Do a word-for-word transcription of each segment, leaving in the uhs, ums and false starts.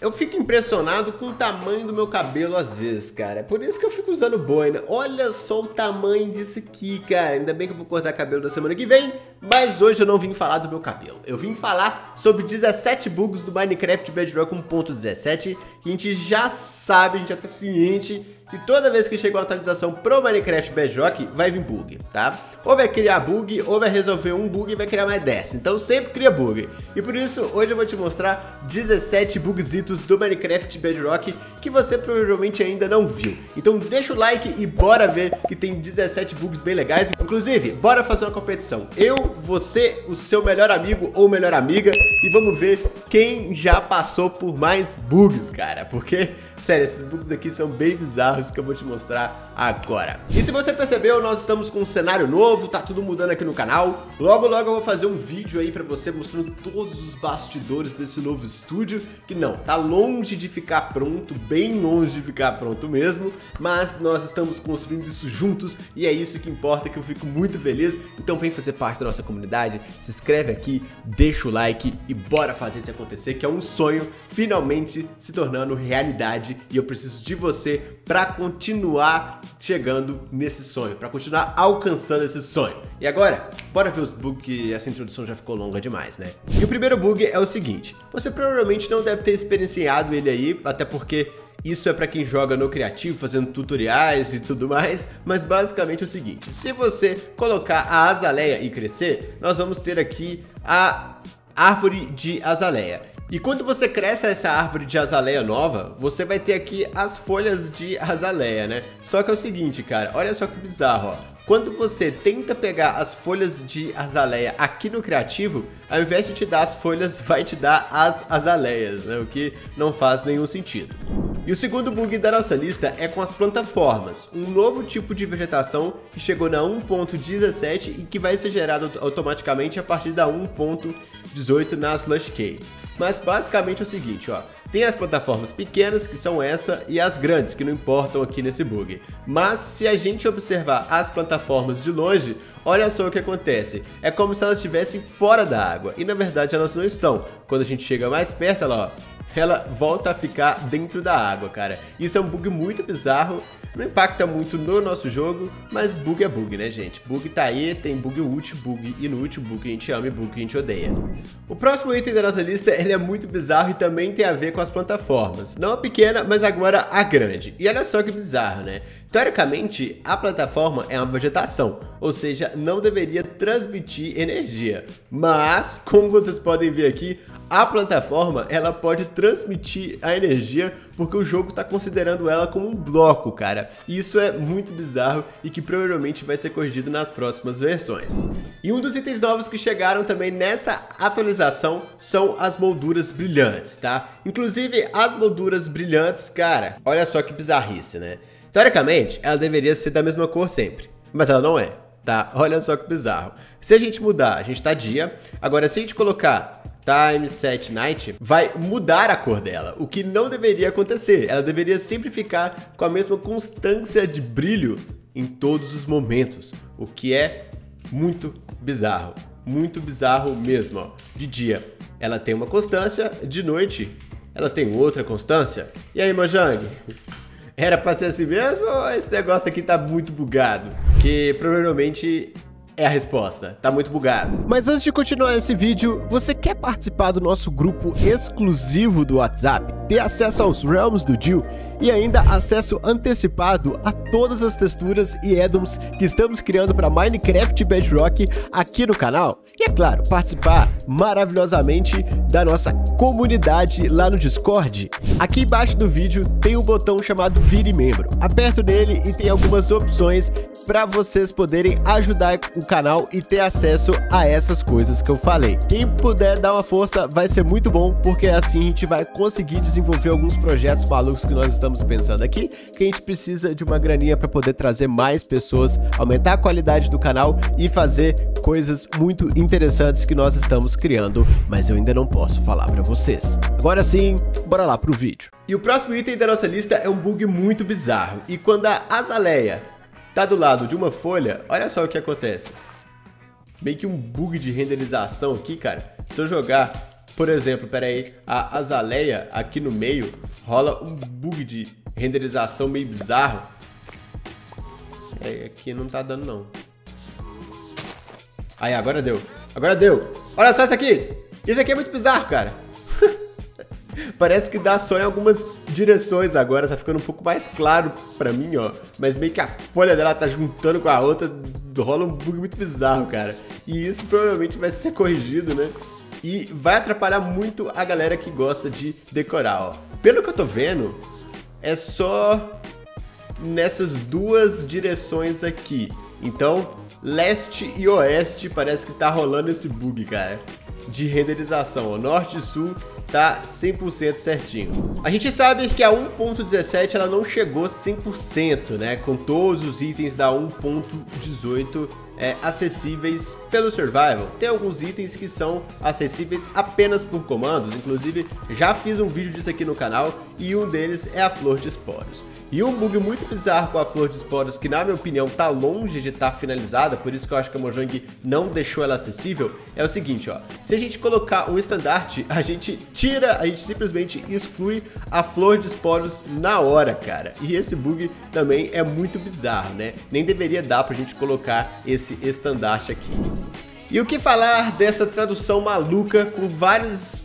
Eu fico impressionado com o tamanho do meu cabelo às vezes, cara. É por isso que eu fico usando boina. Olha só o tamanho disso aqui, cara. Ainda bem que eu vou cortar cabelo na semana que vem. Mas hoje eu não vim falar do meu cabelo. Eu vim falar sobre dezessete bugs do Minecraft Bedrock um ponto dezessete. A gente já sabe, a gente já tá ciente que toda vez que chega uma atualização pro Minecraft Bedrock, vai vir bug, tá? Ou vai criar bug, ou vai resolver um bug e vai criar mais dez. Então sempre cria bug. E por isso, hoje eu vou te mostrar dezessete bugzitos do Minecraft Bedrock que você provavelmente ainda não viu. Então deixa o like e bora ver que tem dezessete bugs bem legais. Inclusive, bora fazer uma competição. Eu, você, o seu melhor amigo ou melhor amiga. E vamos ver quem já passou por mais bugs, cara. Porque, sério, esses bugs aqui são bem bizarros que eu vou te mostrar agora. E se você percebeu, nós estamos com um cenário novo, tá tudo mudando aqui no canal. Logo, logo eu vou fazer um vídeo aí pra você mostrando todos os bastidores desse novo estúdio, que não, tá longe de ficar pronto, bem longe de ficar pronto mesmo, mas nós estamos construindo isso juntos e é isso que importa, que eu fico muito feliz. Então vem fazer parte da nossa comunidade, se inscreve aqui, deixa o like e bora fazer isso acontecer, que é um sonho finalmente se tornando realidade e eu preciso de você pra continuar chegando nesse sonho, para continuar alcançando esse sonho. E agora, bora ver os bugs, que essa introdução já ficou longa demais, né? E o primeiro bug é o seguinte, você provavelmente não deve ter experienciado ele aí, até porque isso é para quem joga no criativo, fazendo tutoriais e tudo mais, mas basicamente é o seguinte, se você colocar a azaleia e crescer, nós vamos ter aqui a árvore de azaleia. E quando você cresce essa árvore de azaleia nova, você vai ter aqui as folhas de azaleia, né? Só que é o seguinte, cara, olha só que bizarro, ó. Quando você tenta pegar as folhas de azaleia aqui no criativo, ao invés de te dar as folhas, vai te dar as azaleias, né? O que não faz nenhum sentido. E o segundo bug da nossa lista é com as plataformas, um novo tipo de vegetação que chegou na um ponto dezessete e que vai ser gerado automaticamente a partir da um ponto dezoito nas Lush Caves. Mas basicamente é o seguinte, ó, tem as plataformas pequenas, que são essa, e as grandes, que não importam aqui nesse bug. Mas se a gente observar as plataformas de longe, olha só o que acontece, é como se elas estivessem fora da água, e na verdade elas não estão. Quando a gente chega mais perto, ela, ó, ela volta a ficar dentro da água, cara. Isso é um bug muito bizarro, não impacta muito no nosso jogo, mas bug é bug, né, gente? Bug tá aí, tem bug útil, bug inútil, bug que a gente ama e bug que a gente odeia. O próximo item da nossa lista, ele é muito bizarro e também tem a ver com as plataformas. Não a pequena, mas agora a grande. E olha só que bizarro, né? Teoricamente, a plataforma é uma vegetação, ou seja, não deveria transmitir energia. Mas, como vocês podem ver aqui, a plataforma, ela pode transmitir a energia porque o jogo está considerando ela como um bloco, cara. E isso é muito bizarro e que provavelmente vai ser corrigido nas próximas versões. E um dos itens novos que chegaram também nessa atualização são as molduras brilhantes, tá? Inclusive, as molduras brilhantes, cara, olha só que bizarrice, né? Teoricamente, ela deveria ser da mesma cor sempre, mas ela não é, tá? Olha só que bizarro. Se a gente mudar, a gente tá dia. Agora, se a gente colocar time set night, vai mudar a cor dela, o que não deveria acontecer. Ela deveria sempre ficar com a mesma constância de brilho em todos os momentos, o que é muito bizarro. Muito bizarro mesmo, ó. De dia, ela tem uma constância, de noite, ela tem outra constância. E aí, Mojang? Era pra ser assim mesmo ou esse negócio aqui tá muito bugado? Que provavelmente é a resposta, tá muito bugado. Mas antes de continuar esse vídeo, você quer participar do nosso grupo exclusivo do WhatsApp? Ter acesso aos Realms do Jill e ainda acesso antecipado a todas as texturas e addons que estamos criando para Minecraft Bedrock aqui no canal? E é claro, participar maravilhosamente da nossa comunidade lá no Discord. Aqui embaixo do vídeo tem um botão chamado Vire Membro. Aperto nele e tem algumas opções para vocês poderem ajudar o canal e ter acesso a essas coisas que eu falei. Quem puder dar uma força vai ser muito bom, porque assim a gente vai conseguir desenvolver alguns projetos malucos que nós estamos pensando aqui, que a gente precisa de uma graninha para poder trazer mais pessoas, aumentar a qualidade do canal e fazer coisas muito interessantes que nós estamos criando, mas eu ainda não posso falar para vocês. Agora sim, bora lá pro vídeo. E o próximo item da nossa lista é um bug muito bizarro, e quando a azaleia tá do lado de uma folha, olha só o que acontece. Meio que um bug de renderização aqui, cara. Se eu jogar Por exemplo, pera aí, a azaleia aqui no meio rola um bug de renderização meio bizarro. É, aqui não tá dando não. Aí, agora deu. Agora deu. Olha só isso aqui. Isso aqui é muito bizarro, cara. Parece que dá só em algumas direções agora. Tá ficando um pouco mais claro pra mim, ó. Mas meio que a folha dela tá juntando com a outra. Rola um bug muito bizarro, cara. E isso provavelmente vai ser corrigido, né? E vai atrapalhar muito a galera que gosta de decorar, ó. Pelo que eu tô vendo, é só nessas duas direções aqui. Então, leste e oeste parece que tá rolando esse bug, cara, de renderização, ó. Norte e sul tá cem por cento certinho. A gente sabe que a um ponto dezessete ela não chegou cem por cento, né? Com todos os itens da um ponto dezoito é, acessíveis pelo survival. Tem alguns itens que são acessíveis apenas por comandos. Inclusive, já fiz um vídeo disso aqui no canal e um deles é a flor de esporos. E um bug muito bizarro com a flor de esporos que, na minha opinião, tá longe de estar tá finalizada, por isso que eu acho que a Mojang não deixou ela acessível, é o seguinte, ó. Se a gente colocar um estandarte, a gente tira, a gente simplesmente exclui a flor de esporos na hora, cara. E esse bug também é muito bizarro, né? Nem deveria dar pra gente colocar esse estandarte aqui. E o que falar dessa tradução maluca com várias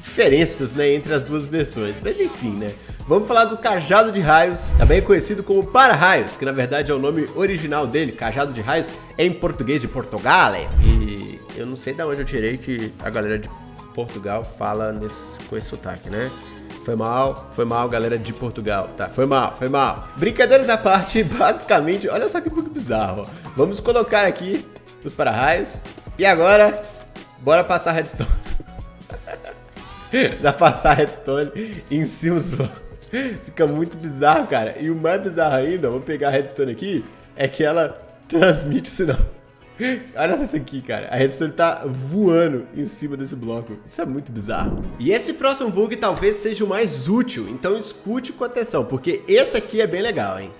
diferenças, né, entre as duas versões? Mas enfim, né? Vamos falar do cajado de raios, também conhecido como para-raios, que na verdade é o nome original dele. Cajado de raios é em português de Portugal, e eu não sei de onde eu tirei que a galera de Portugal fala nesse, com esse sotaque, né? Foi mal, foi mal, galera de Portugal, tá? Foi mal, foi mal. Brincadeiras à parte, basicamente, olha só que pouco bizarro. Vamos colocar aqui os para-raios, e agora, bora passar redstone. Dá passar redstone em cima dos... Fica muito bizarro, cara. E o mais bizarro ainda, vou pegar a redstone aqui, é que ela transmite o sinal. Olha isso aqui, cara. A redstone tá voando em cima desse bloco. Isso é muito bizarro. E esse próximo bug talvez seja o mais útil, então escute com atenção, porque esse aqui é bem legal, hein?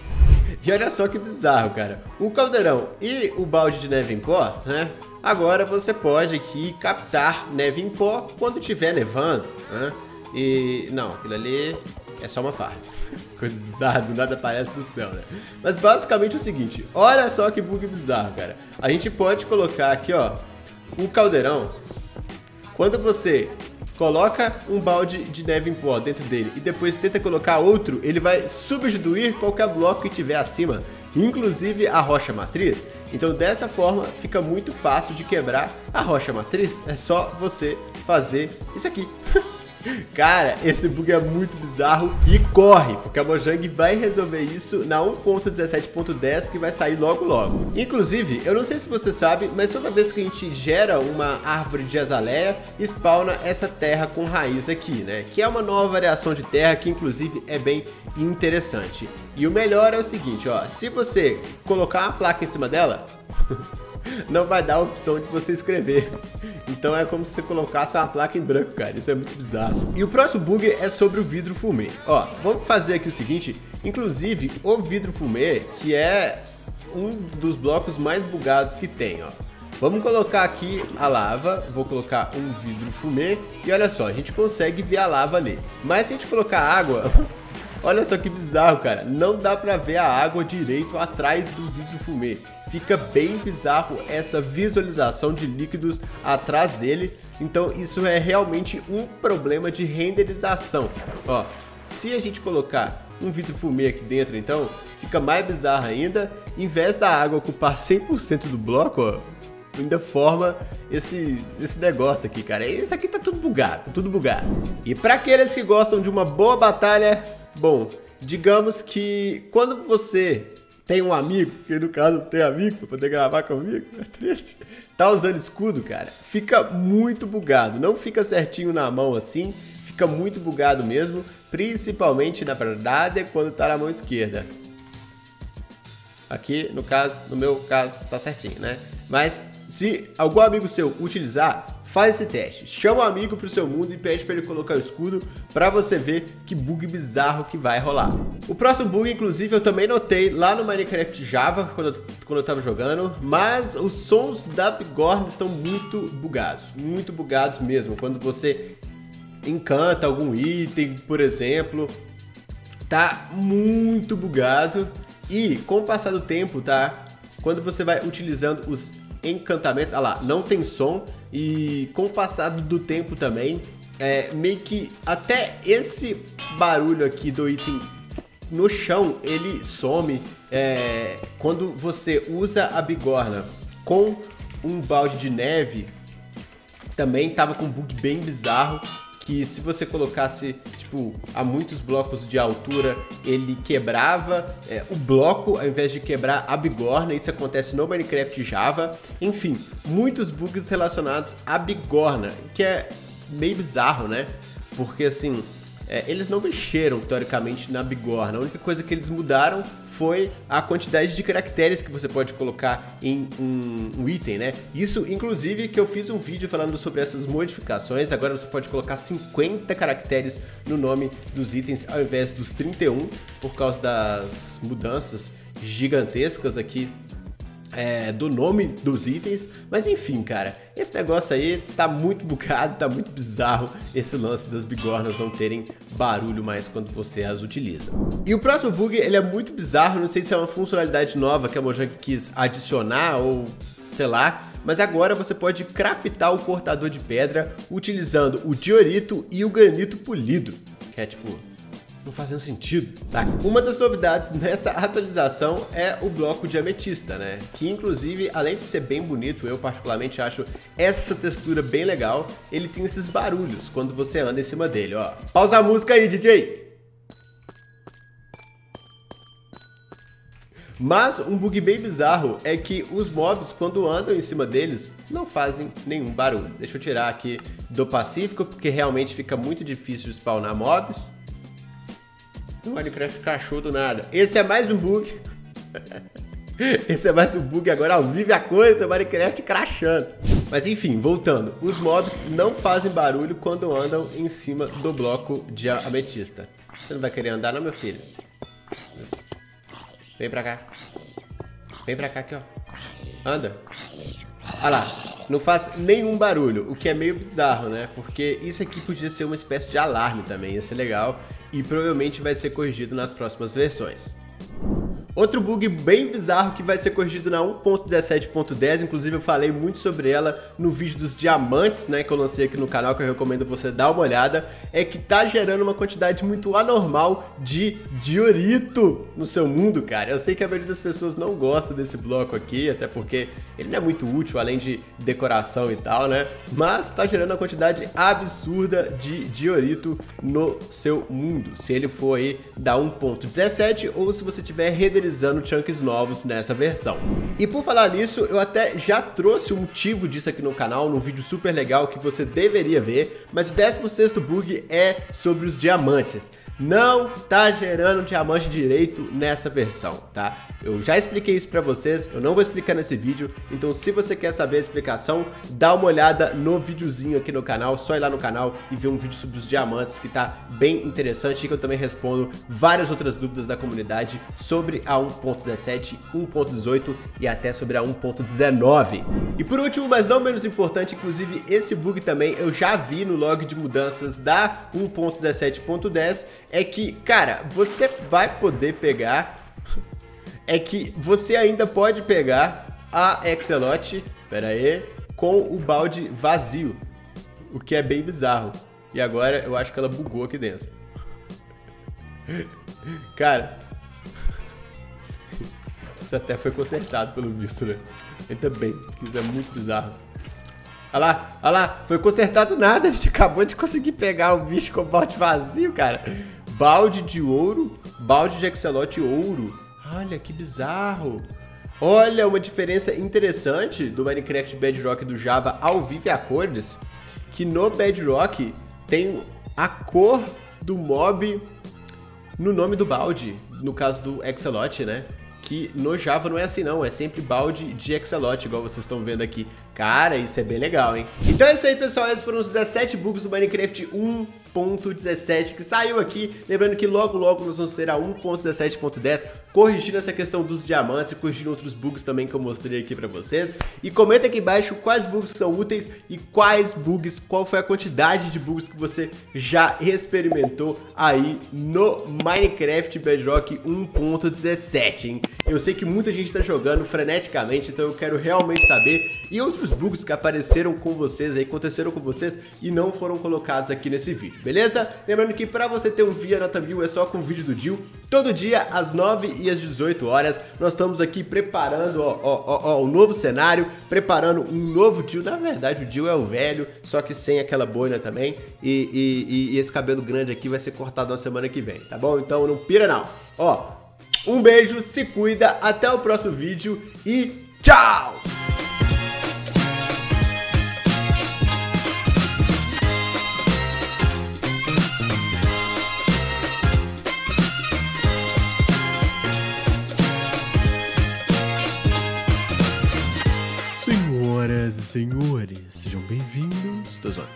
E olha só que bizarro, cara. O caldeirão e o balde de neve em pó, né? Agora você pode aqui captar neve em pó quando tiver nevando, né? E... não, aquilo ali... é só uma farra. Coisa bizarra, do nada aparece no céu, né? Mas basicamente é o seguinte, olha só que bug bizarro, cara. A gente pode colocar aqui, ó, o caldeirão. Quando você coloca um balde de neve em pó dentro dele e depois tenta colocar outro, ele vai substituir qualquer bloco que tiver acima, inclusive a rocha matriz. Então dessa forma fica muito fácil de quebrar a rocha matriz. É só você fazer isso aqui. Cara, esse bug é muito bizarro e corre, porque a Mojang vai resolver isso na um ponto dezessete ponto dez, que vai sair logo logo. Inclusive, eu não sei se você sabe, mas toda vez que a gente gera uma árvore de azaleia, spawna essa terra com raiz aqui, né? Que é uma nova variação de terra que, inclusive, é bem interessante. E o melhor é o seguinte, ó, se você colocar uma placa em cima dela... não vai dar a opção de você escrever. Então é como se você colocasse uma placa em branco, cara. Isso é muito bizarro. E o próximo bug é sobre o vidro fumê. Ó, vamos fazer aqui o seguinte. Inclusive, o vidro fumê, que é um dos blocos mais bugados que tem, ó. Vamos colocar aqui a lava. Vou colocar um vidro fumê. E olha só, a gente consegue ver a lava ali. Mas se a gente colocar água... olha só que bizarro, cara. Não dá pra ver a água direito atrás do vidro fumê. Fica bem bizarro essa visualização de líquidos atrás dele. Então isso é realmente um problema de renderização. Ó, se a gente colocar um vidro fumê aqui dentro, então, fica mais bizarro ainda. Em vez da água ocupar cem por cento do bloco, ó, ainda forma esse, esse negócio aqui, cara. Isso aqui tá tudo bugado, tá tudo bugado. E pra aqueles que gostam de uma boa batalha... bom, digamos que quando você tem um amigo, que no caso tem amigo pra poder gravar comigo, é triste, tá usando escudo, cara, fica muito bugado, não fica certinho na mão assim, fica muito bugado mesmo, principalmente, na verdade, quando tá na mão esquerda. Aqui, no caso, no meu caso, tá certinho, né? Mas se algum amigo seu utilizar... Faz esse teste, chama um amigo pro seu mundo e pede para ele colocar o escudo para você ver que bug bizarro que vai rolar. O próximo bug, inclusive, eu também notei lá no Minecraft Java, quando eu, quando eu tava jogando, mas os sons da bigorna estão muito bugados, muito bugados mesmo. Quando você encanta algum item, por exemplo, tá muito bugado. E com o passar do tempo, tá? Quando você vai utilizando os encantamentos, ah lá, não tem som. E com o passar do tempo também, é, meio que até esse barulho aqui do item no chão, ele some. É, quando você usa a bigorna com um balde de neve, também tava com um bug bem bizarro, que se você colocasse, tipo, a muitos blocos de altura, ele quebrava é, o bloco, ao invés de quebrar a bigorna. Isso acontece no Minecraft Java. Enfim, muitos bugs relacionados à bigorna, que é meio bizarro, né? Porque, assim, é, eles não mexeram, teoricamente, na bigorna. A única coisa que eles mudaram foi a quantidade de caracteres que você pode colocar em um, um item, né? Isso, inclusive, que eu fiz um vídeo falando sobre essas modificações. Agora você pode colocar cinquenta caracteres no nome dos itens ao invés dos trinta e um, por causa das mudanças gigantescas aqui é, do nome dos itens. Mas enfim, cara, esse negócio aí tá muito bugado, tá muito bizarro, esse lance das bigornas não terem barulho mais quando você as utiliza. E o próximo bug, ele é muito bizarro, não sei se é uma funcionalidade nova que a Mojang quis adicionar ou sei lá, mas agora você pode craftar o cortador de pedra utilizando o diorito e o granito polido, que é tipo, não faz nenhum sentido, saca? Uma das novidades nessa atualização é o bloco de ametista, né? Que inclusive, além de ser bem bonito, eu particularmente acho essa textura bem legal. Ele tem esses barulhos quando você anda em cima dele, ó. Pausa a música aí, D J! Mas um bug bem bizarro é que os mobs, quando andam em cima deles, não fazem nenhum barulho. Deixa eu tirar aqui do Pacífico, porque realmente fica muito difícil spawnar mobs. O Minecraft cachorro do nada. Esse é mais um bug. Esse é mais um bug, agora ao vivo a coisa, o Minecraft crashando. Mas enfim, voltando. Os mobs não fazem barulho quando andam em cima do bloco de ametista. Você não vai querer andar não, meu filho? Vem pra cá. Vem pra cá aqui, ó. Anda. Olha lá, não faz nenhum barulho, o que é meio bizarro, né? Porque isso aqui podia ser uma espécie de alarme também, ia ser legal. E provavelmente vai ser corrigido nas próximas versões. Outro bug bem bizarro que vai ser corrigido na um ponto dezessete ponto dez, inclusive eu falei muito sobre ela no vídeo dos diamantes, né, que eu lancei aqui no canal, que eu recomendo você dar uma olhada, é que tá gerando uma quantidade muito anormal de diorito no seu mundo, cara. Eu sei que a maioria das pessoas não gosta desse bloco aqui, até porque ele não é muito útil, além de decoração e tal, né, mas tá gerando uma quantidade absurda de diorito no seu mundo, se ele for aí da um ponto dezessete ou se você tiver renderizado utilizando chunks novos nessa versão. E por falar nisso, eu até já trouxe um motivo disso aqui no canal, num vídeo super legal que você deveria ver, mas o décimo sexto bug é sobre os diamantes. Não tá gerando diamante direito nessa versão, tá? Eu já expliquei isso pra vocês, eu não vou explicar nesse vídeo, então se você quer saber a explicação, dá uma olhada no videozinho aqui no canal, só ir lá no canal e ver um vídeo sobre os diamantes que tá bem interessante e que eu também respondo várias outras dúvidas da comunidade sobre a um ponto dezessete, um ponto dezoito e até sobre a um ponto dezenove. E por último, mas não menos importante, inclusive esse bug também eu já vi no log de mudanças da um ponto dezessete ponto dez, é que, cara, você vai poder pegar, é que você ainda pode pegar a Axolotl, pera aí, com o balde vazio, o que é bem bizarro. E agora eu acho que ela bugou aqui dentro. Cara, isso até foi consertado pelo visto, né? Ainda bem, porque isso é muito bizarro. Olha lá, olha lá, foi consertado nada, a gente acabou de conseguir pegar o bicho com o balde vazio, cara. Balde de ouro, balde de axolote ouro. Olha, que bizarro. Olha, uma diferença interessante do Minecraft Bedrock e do Java ao vivo e a cores, que no Bedrock tem a cor do mob no nome do balde, no caso do axolote, né? que no Java não é assim não, é sempre balde de Excelot, igual vocês estão vendo aqui. Cara, isso é bem legal, hein? Então é isso aí, pessoal, esses foram os dezessete bugs do Minecraft um ponto dezessete que saiu aqui. Lembrando que logo logo nós vamos ter a um ponto dezessete ponto dez, corrigindo essa questão dos diamantes e corrigindo outros bugs também que eu mostrei aqui pra vocês. E comenta aqui embaixo quais bugs são úteis e quais bugs, qual foi a quantidade de bugs que você já experimentou aí no Minecraft Bedrock um ponto dezessete, hein? Eu sei que muita gente tá jogando freneticamente, então eu quero realmente saber. E outros bugs que apareceram com vocês aí, aconteceram com vocês e não foram colocados aqui nesse vídeo. Beleza? Lembrando que pra você ter um via nota mil é só com o vídeo do Dil, todo dia às nove e às dezoito horas. Nós estamos aqui preparando, ó, ó, ó, ó, um novo cenário, preparando um novo Dil. Na verdade, o Dil é o velho, só que sem aquela boina também. E, e, e esse cabelo grande aqui vai ser cortado na semana que vem, tá bom? Então não pira não. Ó, um beijo, se cuida, até o próximo vídeo e tchau! Senhoras e senhores, sejam bem-vindos. Estou zoando.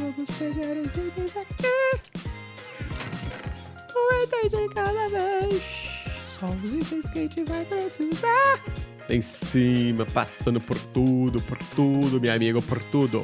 Vamos pegar os itens aqui. Um item de cada vez. Só os itens que a gente vai precisar. Em cima, passando por tudo, por tudo, meu amigo, por tudo.